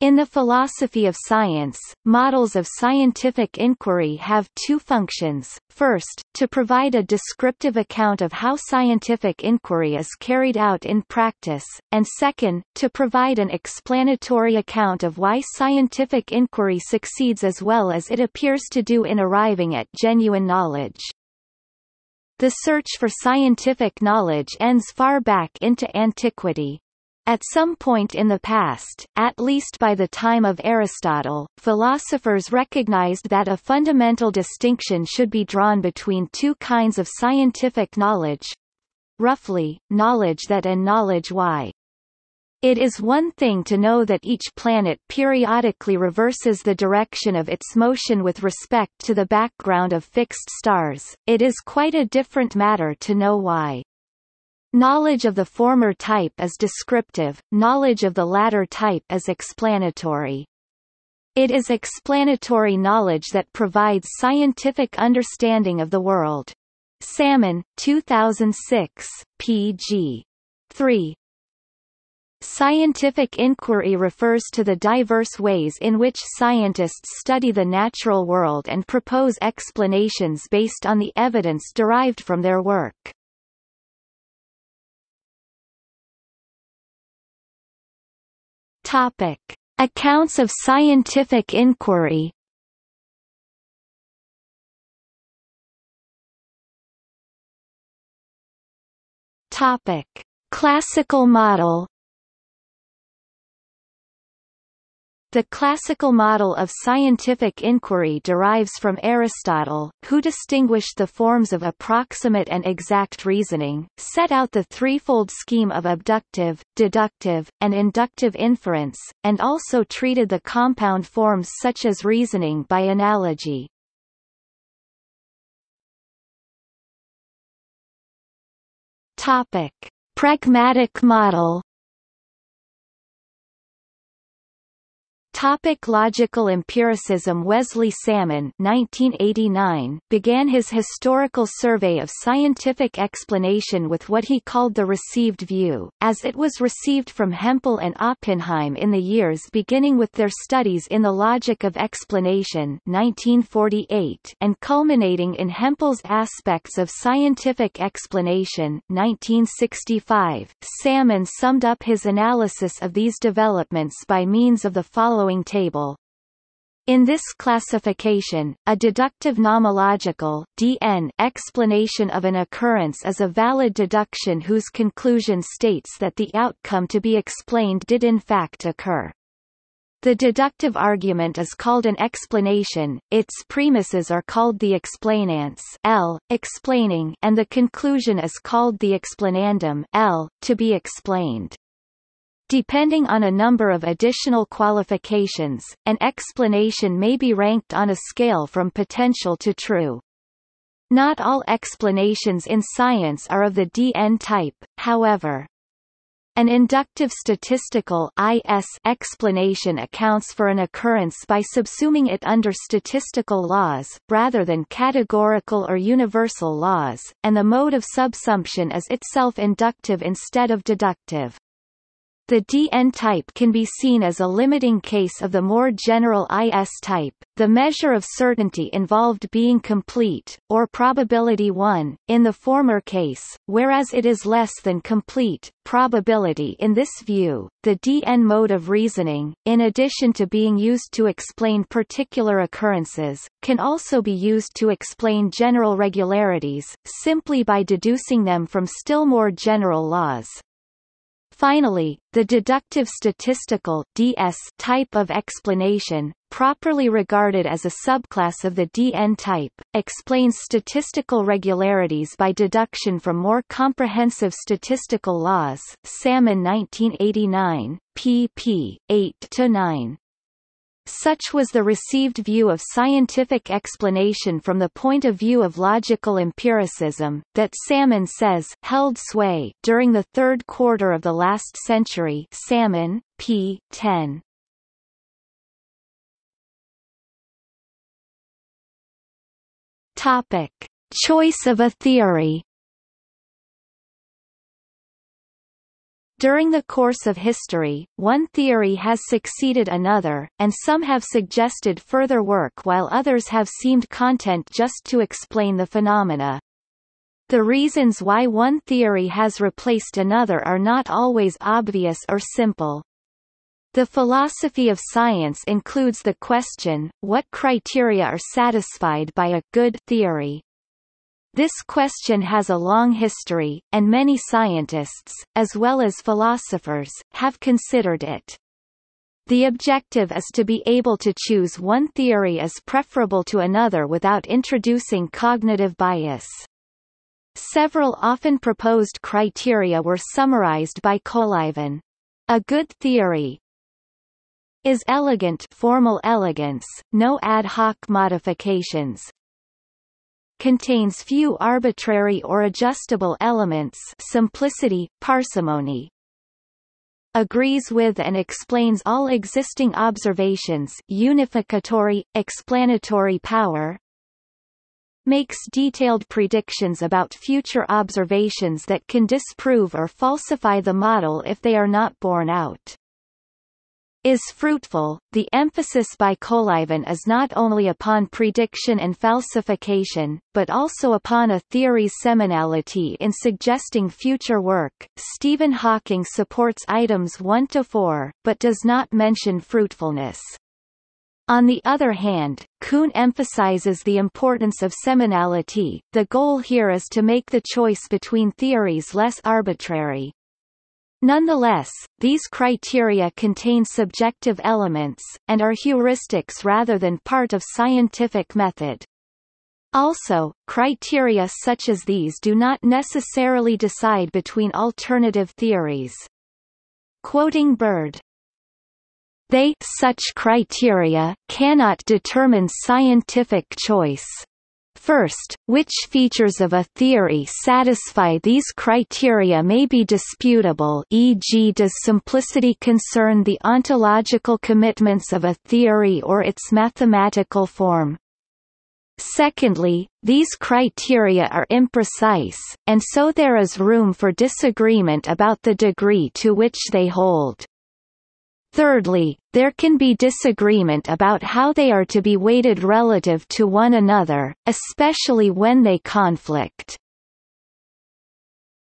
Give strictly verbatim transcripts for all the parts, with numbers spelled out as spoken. In the philosophy of science, models of scientific inquiry have two functions. First, to provide a descriptive account of how scientific inquiry is carried out in practice, and second, to provide an explanatory account of why scientific inquiry succeeds as well as it appears to do in arriving at genuine knowledge. The search for scientific knowledge ends far back into antiquity. At some point in the past, at least by the time of Aristotle, philosophers recognized that a fundamental distinction should be drawn between two kinds of scientific knowledge—roughly, knowledge that and knowledge why. It is one thing to know that each planet periodically reverses the direction of its motion with respect to the background of fixed stars, it is quite a different matter to know why. Knowledge of the former type is descriptive, knowledge of the latter type is explanatory. It is explanatory knowledge that provides scientific understanding of the world. Salmon, two thousand six, page three. Scientific inquiry refers to the diverse ways in which scientists study the natural world and propose explanations based on the evidence derived from their work. Topic: Accounts of scientific inquiry. Topic: Classical model. The classical model of scientific inquiry derives from Aristotle, who distinguished the forms of approximate and exact reasoning, set out the threefold scheme of abductive, deductive, and inductive inference, and also treated the compound forms such as reasoning by analogy. Topic: Pragmatic model. Topic: Logical empiricism. Wesley Salmon nineteen eighty-nine began his historical survey of scientific explanation with what he called the received view, as it was received from Hempel and Oppenheim in the years beginning with their studies in the logic of explanation nineteen forty-eight and culminating in Hempel's Aspects of Scientific Explanation nineteen sixty-five. Salmon summed up his analysis of these developments by means of the following table. In this classification, a deductive nomological D N explanation of an occurrence is a valid deduction whose conclusion states that the outcome to be explained did in fact occur. The deductive argument is called an explanation, its premises are called the explainants L, explaining, and the conclusion is called the explanandum L, to be explained. Depending on a number of additional qualifications, an explanation may be ranked on a scale from potential to true. Not all explanations in science are of the D N type, however. An inductive statistical (I S) explanation accounts for an occurrence by subsuming it under statistical laws, rather than categorical or universal laws, and the mode of subsumption is itself inductive instead of deductive. The D N type can be seen as a limiting case of the more general I S type, the measure of certainty involved being complete, or probability one, in the former case, whereas it is less than complete probability in this view. The D N mode of reasoning, in addition to being used to explain particular occurrences, can also be used to explain general regularities, simply by deducing them from still more general laws. Finally, the deductive statistical (D S) type of explanation, properly regarded as a subclass of the D N type, explains statistical regularities by deduction from more comprehensive statistical laws. Salmon nineteen eighty-nine, pp. eight to nine. Such was the received view of scientific explanation from the point of view of logical empiricism, that Salmon says, held sway during the third quarter of the last century. Salmon, p. ten. Topic: Choice of a theory. During the course of history, one theory has succeeded another, and some have suggested further work while others have seemed content just to explain the phenomena. The reasons why one theory has replaced another are not always obvious or simple. The philosophy of science includes the question, what criteria are satisfied by a good theory? This question has a long history, and many scientists, as well as philosophers, have considered it. The objective is to be able to choose one theory as preferable to another without introducing cognitive bias. Several often proposed criteria were summarized by Colyvan. A good theory is elegant, formal elegance, no ad hoc modifications. Contains few arbitrary or adjustable elements, simplicity, parsimony. Agrees with and explains all existing observations, unificatory, explanatory power. Makes detailed predictions about future observations that can disprove or falsify the model if they are not borne out. Is fruitful. The emphasis by Colyvan is not only upon prediction and falsification, but also upon a theory's seminality in suggesting future work. Stephen Hawking supports items one to four, but does not mention fruitfulness. On the other hand, Kuhn emphasizes the importance of seminality. The goal here is to make the choice between theories less arbitrary. Nonetheless, these criteria contain subjective elements, and are heuristics rather than part of scientific method. Also, criteria such as these do not necessarily decide between alternative theories. Quoting Bird, "They such criteria cannot determine scientific choice. First, which features of a theory satisfy these criteria may be disputable, for example does simplicity concern the ontological commitments of a theory or its mathematical form? Secondly, these criteria are imprecise, and so there is room for disagreement about the degree to which they hold. Thirdly, there can be disagreement about how they are to be weighted relative to one another, especially when they conflict."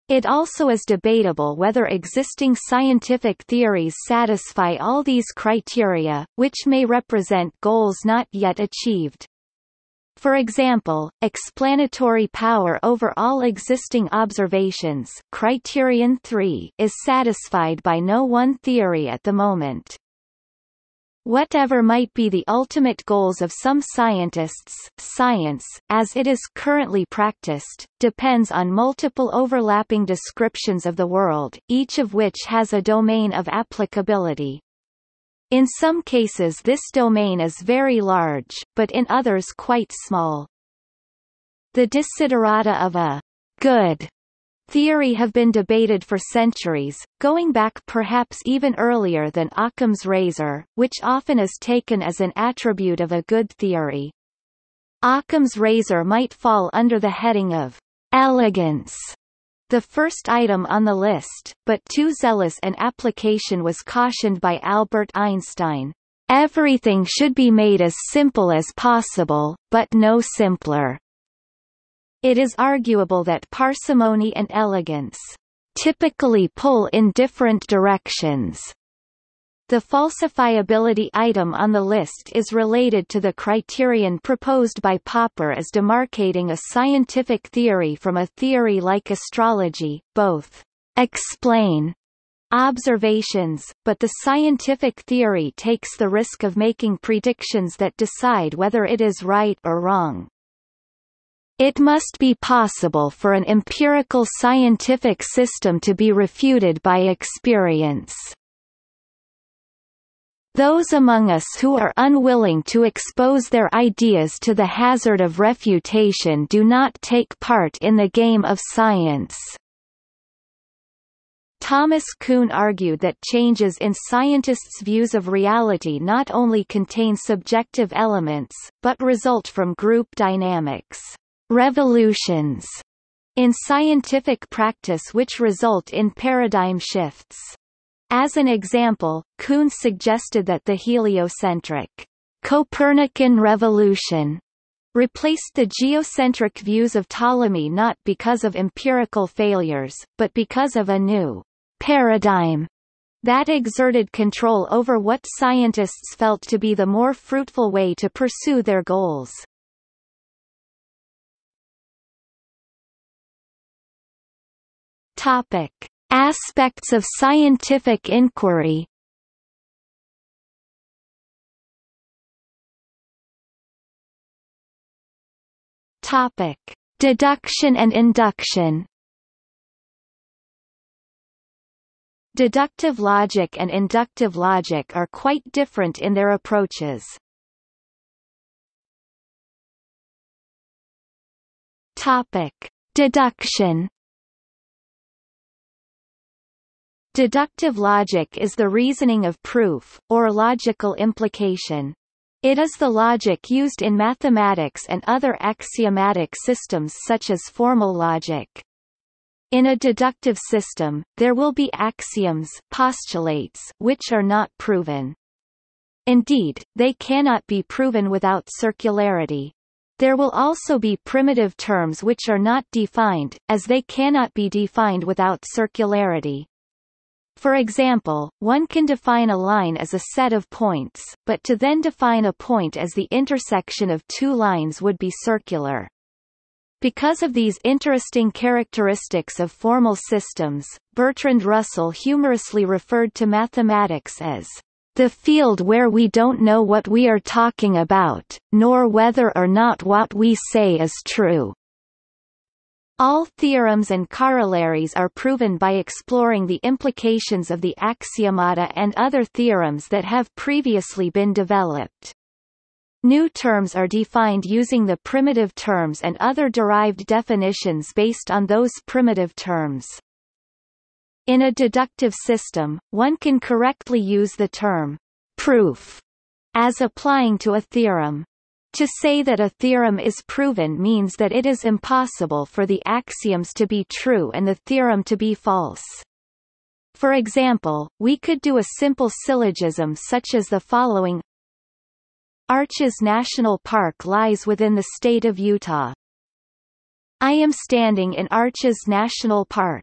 It also is debatable whether existing scientific theories satisfy all these criteria, which may represent goals not yet achieved. For example, explanatory power over all existing observations, criterion three, is satisfied by no one theory at the moment. Whatever might be the ultimate goals of some scientists, science, as it is currently practiced, depends on multiple overlapping descriptions of the world, each of which has a domain of applicability. In some cases this domain is very large, but in others quite small. The desiderata of a good theory have been debated for centuries, going back perhaps even earlier than Occam's razor, which often is taken as an attribute of a good theory. Occam's razor might fall under the heading of elegance, the first item on the list, but too zealous an application was cautioned by Albert Einstein. "Everything should be made as simple as possible, but no simpler." It is arguable that parsimony and elegance typically pull in different directions. The falsifiability item on the list is related to the criterion proposed by Popper as demarcating a scientific theory from a theory like astrology. Both explain observations, but the scientific theory takes the risk of making predictions that decide whether it is right or wrong. "It must be possible for an empirical scientific system to be refuted by experience. Those among us who are unwilling to expose their ideas to the hazard of refutation do not take part in the game of science." Thomas Kuhn argued that changes in scientists' views of reality not only contain subjective elements, but result from group dynamics, revolutions, in scientific practice which result in paradigm shifts. As an example, Kuhn suggested that the heliocentric Copernican revolution replaced the geocentric views of Ptolemy not because of empirical failures, but because of a new paradigm that exerted control over what scientists felt to be the more fruitful way to pursue their goals. Topic: Aspects of scientific inquiry. Topic: Deduction and induction. Deductive logic and inductive logic are quite different in their approaches. Topic: Deduction. Deductive logic is the reasoning of proof, or logical implication. It is the logic used in mathematics and other axiomatic systems such as formal logic. In a deductive system, there will be axioms, postulates, which are not proven. Indeed, they cannot be proven without circularity. There will also be primitive terms which are not defined, as they cannot be defined without circularity. For example, one can define a line as a set of points, but to then define a point as the intersection of two lines would be circular. Because of these interesting characteristics of formal systems, Bertrand Russell humorously referred to mathematics as the field where we don't know what we are talking about, nor whether or not what we say is true. All theorems and corollaries are proven by exploring the implications of the axiomata and other theorems that have previously been developed. New terms are defined using the primitive terms and other derived definitions based on those primitive terms. In a deductive system, one can correctly use the term proof as applying to a theorem. To say that a theorem is proven means that it is impossible for the axioms to be true and the theorem to be false. For example, we could do a simple syllogism such as the following: Arches National Park lies within the state of Utah. I am standing in Arches National Park.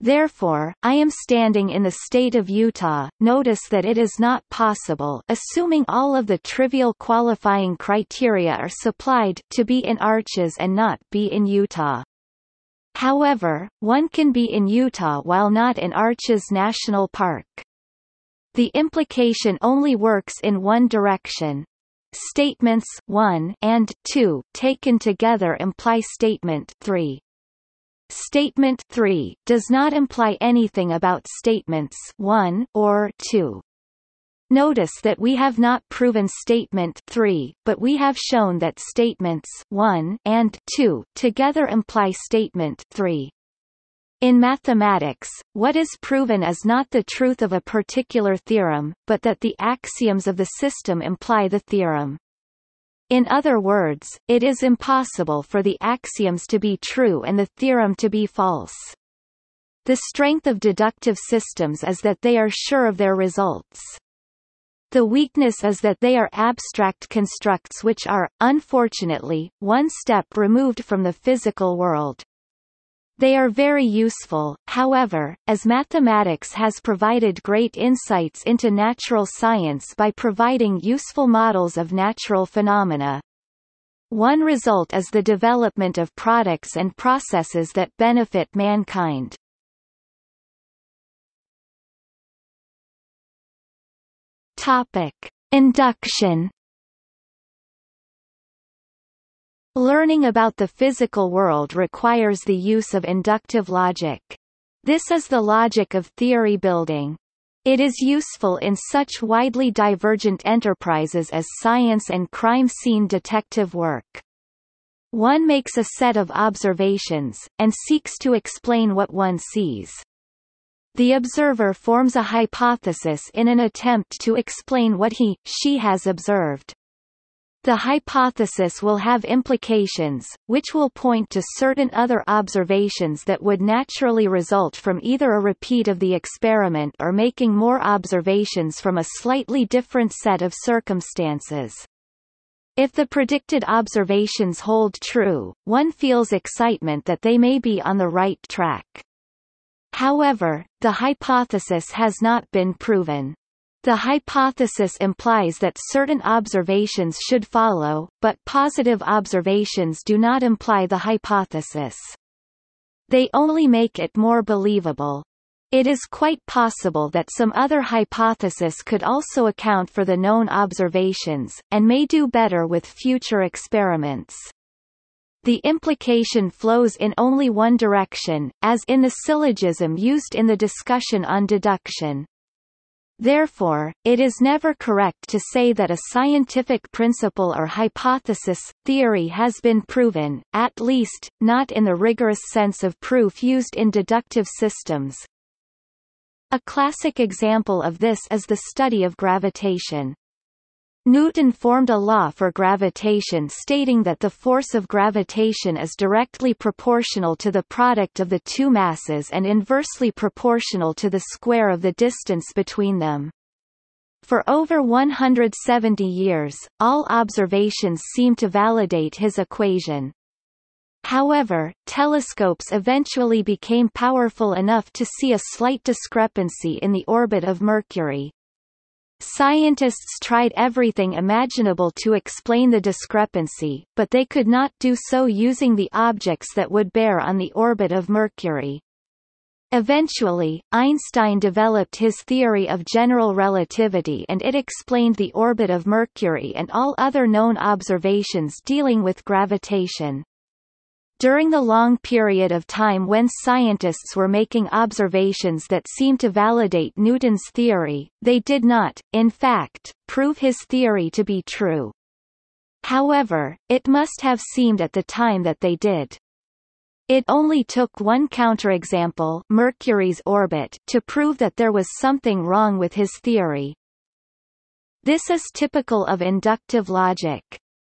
Therefore, I am standing in the state of Utah. Notice that it is not possible, assuming all of the trivial qualifying criteria are supplied, to be in Arches and not be in Utah. However, one can be in Utah while not in Arches National Park. The implication only works in one direction. Statements one and two taken together imply statement three. Statement three does not imply anything about statements one or two. Notice that we have not proven statement three, but we have shown that statements one and two together imply statement three. In mathematics, what is proven is not the truth of a particular theorem, but that the axioms of the system imply the theorem. In other words, it is impossible for the axioms to be true and the theorem to be false. The strength of deductive systems is that they are sure of their results. The weakness is that they are abstract constructs which are, unfortunately, one step removed from the physical world. They are very useful, however, as mathematics has provided great insights into natural science by providing useful models of natural phenomena. One result is the development of products and processes that benefit mankind. Topic: Induction. Learning about the physical world requires the use of inductive logic. This is the logic of theory building. It is useful in such widely divergent enterprises as science and crime scene detective work. One makes a set of observations, and seeks to explain what one sees. The observer forms a hypothesis in an attempt to explain what he, she has observed. The hypothesis will have implications, which will point to certain other observations that would naturally result from either a repeat of the experiment or making more observations from a slightly different set of circumstances. If the predicted observations hold true, one feels excitement that they may be on the right track. However, the hypothesis has not been proven. The hypothesis implies that certain observations should follow, but positive observations do not imply the hypothesis. They only make it more believable. It is quite possible that some other hypothesis could also account for the known observations, and may do better with future experiments. The implication flows in only one direction, as in the syllogism used in the discussion on deduction. Therefore, it is never correct to say that a scientific principle or hypothesis, theory has been proven, at least, not in the rigorous sense of proof used in deductive systems. A classic example of this is the study of gravitation. Newton formed a law for gravitation stating that the force of gravitation is directly proportional to the product of the two masses and inversely proportional to the square of the distance between them. For over one hundred seventy years, all observations seem to validate his equation. However, telescopes eventually became powerful enough to see a slight discrepancy in the orbit of Mercury. Scientists tried everything imaginable to explain the discrepancy, but they could not do so using the objects that would bear on the orbit of Mercury. Eventually, Einstein developed his theory of general relativity, and it explained the orbit of Mercury and all other known observations dealing with gravitation. During the long period of time when scientists were making observations that seemed to validate Newton's theory, they did not, in fact, prove his theory to be true. However, it must have seemed at the time that they did. It only took one counterexample, Mercury's orbit, to prove that there was something wrong with his theory. This is typical of inductive logic.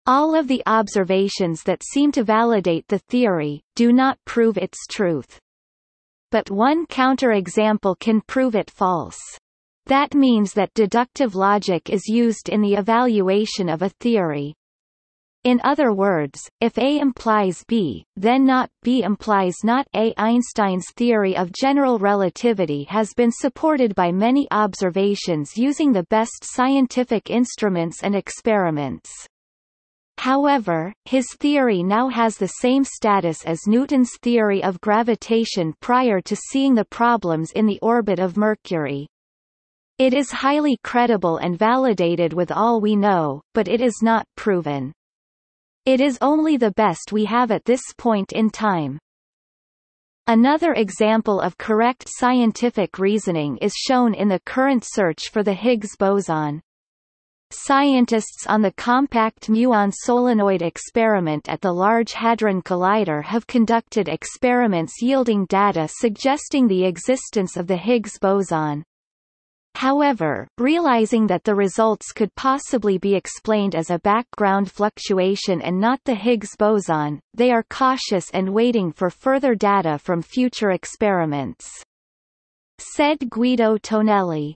All of the observations that seem to validate the theory, do not prove its truth. But one counterexample can prove it false. That means that deductive logic is used in the evaluation of a theory. In other words, if A implies B, then not B implies not A. Einstein's theory of general relativity has been supported by many observations using the best scientific instruments and experiments. However, his theory now has the same status as Newton's theory of gravitation prior to seeing the problems in the orbit of Mercury. It is highly credible and validated with all we know, but it is not proven. It is only the best we have at this point in time. Another example of correct scientific reasoning is shown in the current search for the Higgs boson. Scientists on the Compact Muon Solenoid experiment at the Large Hadron Collider have conducted experiments yielding data suggesting the existence of the Higgs boson. However, realizing that the results could possibly be explained as a background fluctuation and not the Higgs boson, they are cautious and waiting for further data from future experiments. Said Guido Tonelli,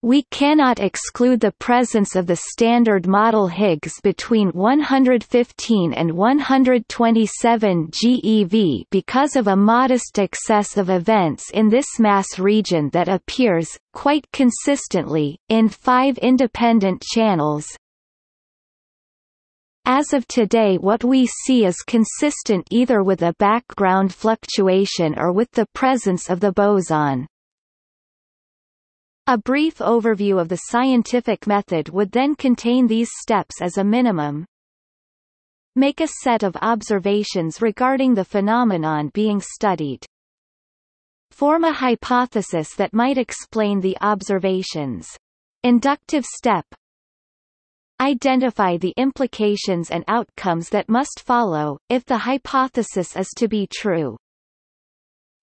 "We cannot exclude the presence of the standard model Higgs between one hundred fifteen and one hundred twenty-seven GeV because of a modest excess of events in this mass region that appears, quite consistently, in five independent channels. As of today, what we see is consistent either with a background fluctuation or with the presence of the boson." A brief overview of the scientific method would then contain these steps as a minimum. Make a set of observations regarding the phenomenon being studied. Form a hypothesis that might explain the observations. Inductive step. Identify the implications and outcomes that must follow, if the hypothesis is to be true.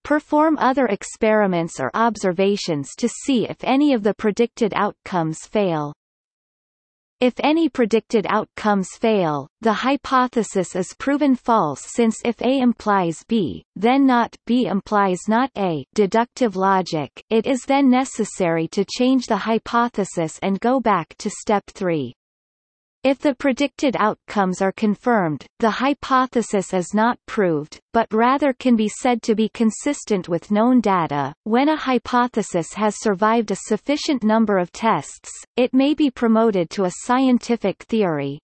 Perform other experiments or observations to see if any of the predicted outcomes fail. If any predicted outcomes fail, the hypothesis is proven false, since if A implies B, then not B implies not A. Deductive logic, it is then necessary to change the hypothesis and go back to step three. If the predicted outcomes are confirmed, the hypothesis is not proved, but rather can be said to be consistent with known data. When a hypothesis has survived a sufficient number of tests, it may be promoted to a scientific theory.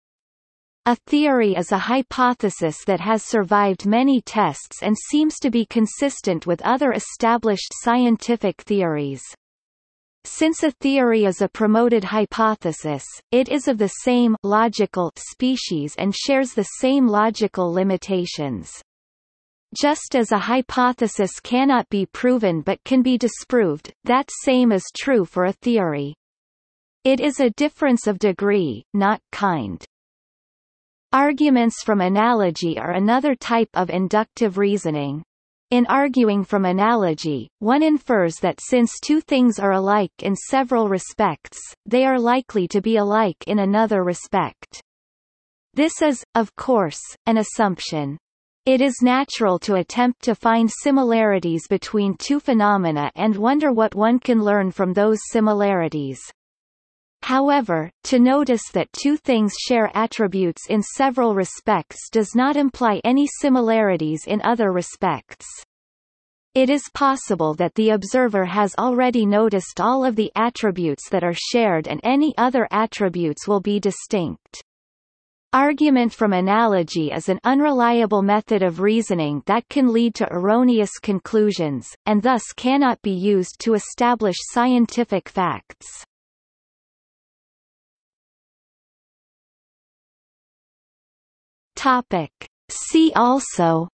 A theory is a hypothesis that has survived many tests and seems to be consistent with other established scientific theories. Since a theory is a promoted hypothesis, it is of the same logical species and shares the same logical limitations. Just as a hypothesis cannot be proven but can be disproved, that same is true for a theory. It is a difference of degree, not kind. Arguments from analogy are another type of inductive reasoning. In arguing from analogy, one infers that since two things are alike in several respects, they are likely to be alike in another respect. This is, of course, an assumption. It is natural to attempt to find similarities between two phenomena and wonder what one can learn from those similarities. However, to notice that two things share attributes in several respects does not imply any similarities in other respects. It is possible that the observer has already noticed all of the attributes that are shared and any other attributes will be distinct. Argument from analogy is an unreliable method of reasoning that can lead to erroneous conclusions, and thus cannot be used to establish scientific facts. Topic. See also: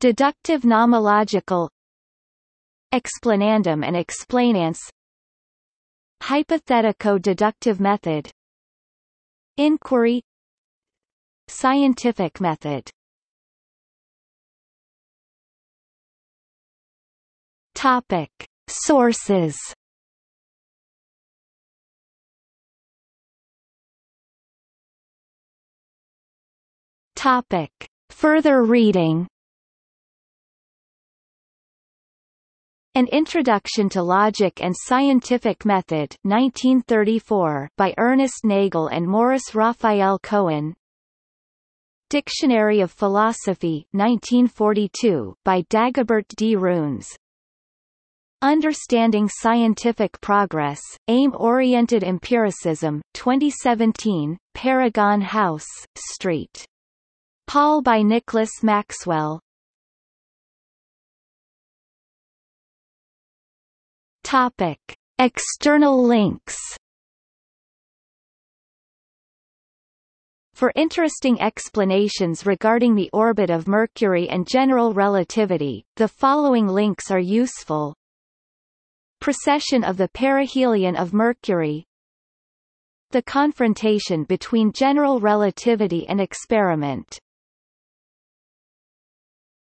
Deductive nomological, explanandum and explainance, hypothetico-deductive method, inquiry, scientific method. Topic. Sources. Topic. Further reading: An Introduction to Logic and Scientific Method nineteen thirty-four by Ernest Nagel and Morris Raphael Cohen. Dictionary of Philosophy nineteen forty-two by Dagobert D. Runes. Understanding Scientific Progress, Aim-Oriented Empiricism, twenty seventeen, Paragon House, Street Paul by Nicholas Maxwell. Topic. External links. For interesting explanations regarding the orbit of Mercury and general relativity, the following links are useful. Precession of the perihelion of Mercury. The confrontation between general relativity and experiment.